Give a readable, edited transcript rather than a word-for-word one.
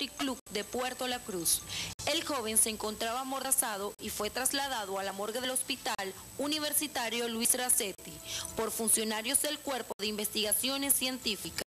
Country Club de Puerto La Cruz. El joven se encontraba amordazado y fue trasladado a la morgue del Hospital Universitario Luis Razetti por funcionarios del Cuerpo de Investigaciones Científicas.